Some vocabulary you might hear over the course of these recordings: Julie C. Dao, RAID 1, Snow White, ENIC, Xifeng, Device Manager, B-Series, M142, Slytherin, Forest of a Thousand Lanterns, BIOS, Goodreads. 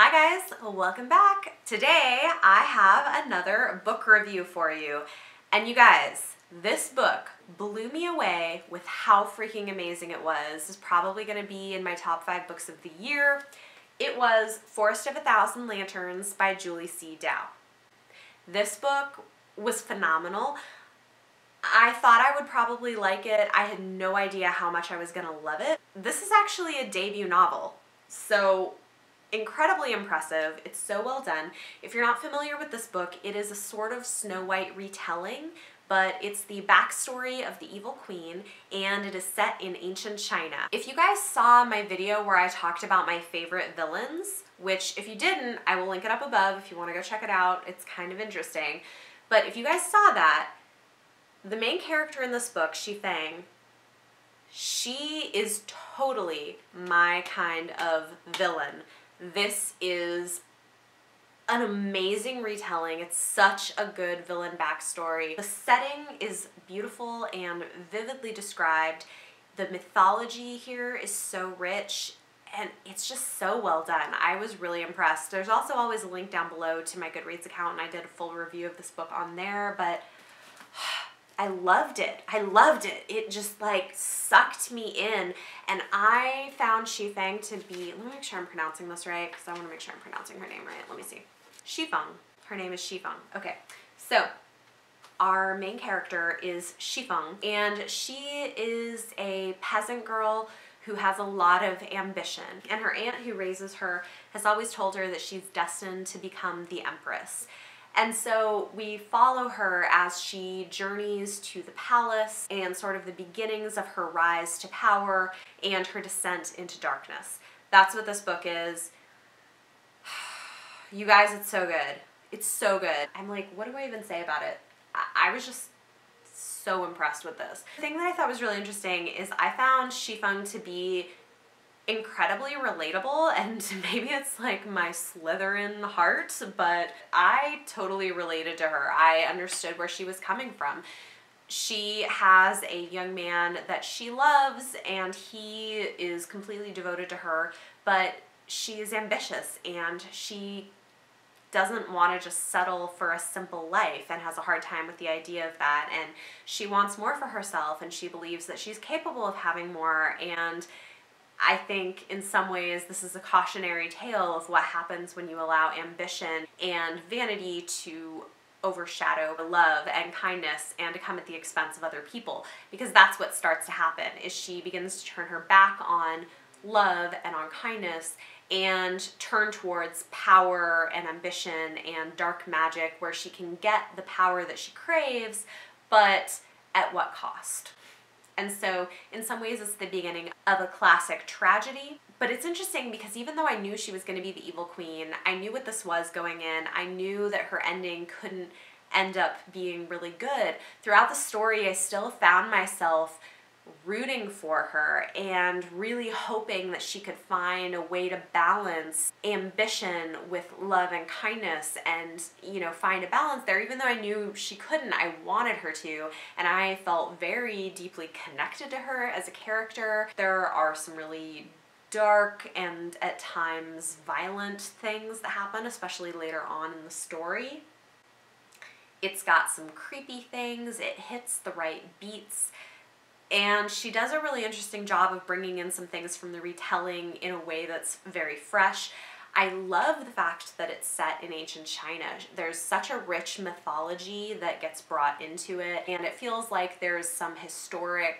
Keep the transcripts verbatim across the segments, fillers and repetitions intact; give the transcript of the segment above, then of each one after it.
Hi guys, welcome back. Today I have another book review for you. And you guys, this book blew me away with how freaking amazing it was. This is probably gonna be in my top five books of the year. It was Forest of a Thousand Lanterns by Julie C. Dao. This book was phenomenal. I thought I would probably like it. I had no idea how much I was gonna love it. This is actually a debut novel, so incredibly impressive. It's so well done. If you're not familiar with this book, it is a sort of Snow White retelling, but it's the backstory of the evil queen, and it is set in ancient China. If you guys saw my video where I talked about my favorite villains, which if you didn't, I will link it up above if you want to go check it out. It's kind of interesting. But if you guys saw that, the main character in this book, Xifeng, she is totally my kind of villain. This is an amazing retelling. It's such a good villain backstory. The setting is beautiful and vividly described. The mythology here is so rich and it's just so well done. I was really impressed. There's also always a link down below to my Goodreads account, and I did a full review of this book on there, but I loved it. I loved it. It just like sucked me in, and I found Xifeng to be, let me make sure I'm pronouncing this right because I want to make sure I'm pronouncing her name right. Let me see. Xifeng. Her name is Xifeng. Okay. So our main character is Xifeng, and she is a peasant girl who has a lot of ambition, and her aunt who raises her has always told her that she's destined to become the empress. And so we follow her as she journeys to the palace and sort of the beginnings of her rise to power and her descent into darkness. That's what this book is. You guys, it's so good. It's so good. I'm like, what do I even say about it? I, I was just so impressed with this. The thing that I thought was really interesting is I found Xifeng to be incredibly relatable, and maybe it's like my Slytherin heart, but I totally related to her. I understood where she was coming from. She has a young man that she loves, and he is completely devoted to her, but she is ambitious and she doesn't want to just settle for a simple life and has a hard time with the idea of that, and she wants more for herself, and she believes that she's capable of having more. And I think in some ways this is a cautionary tale of what happens when you allow ambition and vanity to overshadow love and kindness and to come at the expense of other people, because that's what starts to happen is she begins to turn her back on love and on kindness and turn towards power and ambition and dark magic, where she can get the power that she craves, but at what cost? And so in some ways it's the beginning of a classic tragedy. But it's interesting because even though I knew she was going to be the evil queen, I knew what this was going in. I knew that her ending couldn't end up being really good. Throughout the story, I still found myself rooting for her and really hoping that she could find a way to balance ambition with love and kindness and, you know, find a balance there. Even though I knew she couldn't, I wanted her to, and I felt very deeply connected to her as a character. There are some really dark and at times violent things that happen, especially later on in the story. It's got some creepy things, it hits the right beats, and she does a really interesting job of bringing in some things from the retelling in a way that's very fresh. I love the fact that it's set in ancient China. There's such a rich mythology that gets brought into it, and it feels like there's some historic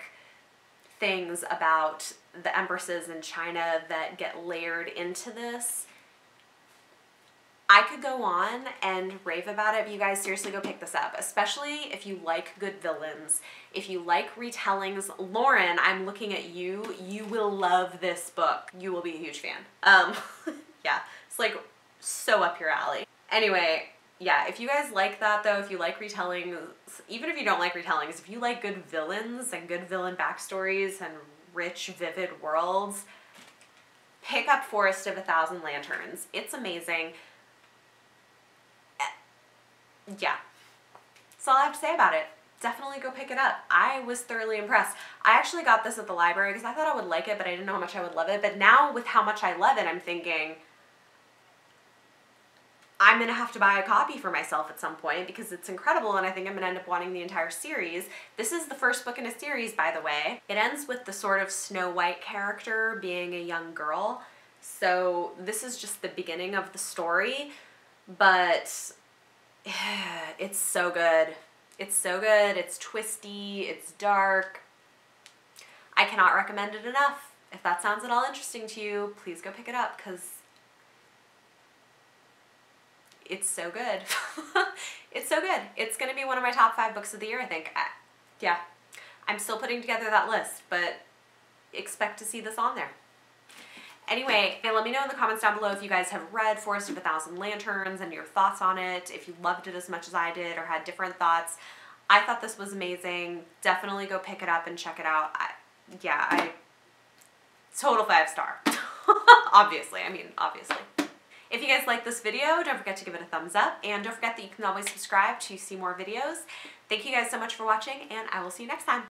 things about the empresses in China that get layered into this. I could go on and rave about it, but you guys seriously go pick this up, especially if you like good villains. If you like retellings, Lauren, I'm looking at you, you will love this book. You will be a huge fan. Um, yeah, it's like so up your alley. Anyway, yeah, if you guys like that though, if you like retellings, even if you don't like retellings, if you like good villains and good villain backstories and rich, vivid worlds, pick up Forest of a Thousand Lanterns. It's amazing. Yeah, that's all I have to say about it. Definitely go pick it up. I was thoroughly impressed. I actually got this at the library because I thought I would like it, but I didn't know how much I would love it. But now with how much I love it, I'm thinking, I'm gonna have to buy a copy for myself at some point because it's incredible and I think I'm gonna end up wanting the entire series. This is the first book in a series, by the way. It ends with the sort of Snow White character being a young girl. So this is just the beginning of the story, but it's so good. It's so good, it's twisty, it's dark. I cannot recommend it enough. If that sounds at all interesting to you, please go pick it up because it's so good. It's so good. It's gonna be one of my top five books of the year, I think. I, yeah, I'm still putting together that list, but expect to see this on there. Anyway, let me know in the comments down below if you guys have read Forest of a Thousand Lanterns and your thoughts on it, if you loved it as much as I did or had different thoughts. I thought this was amazing. Definitely go pick it up and check it out. I, yeah, I, total five star. Obviously, I mean, obviously. If you guys like this video, don't forget to give it a thumbs up, and don't forget that you can always subscribe to see more videos. Thank you guys so much for watching, and I will see you next time.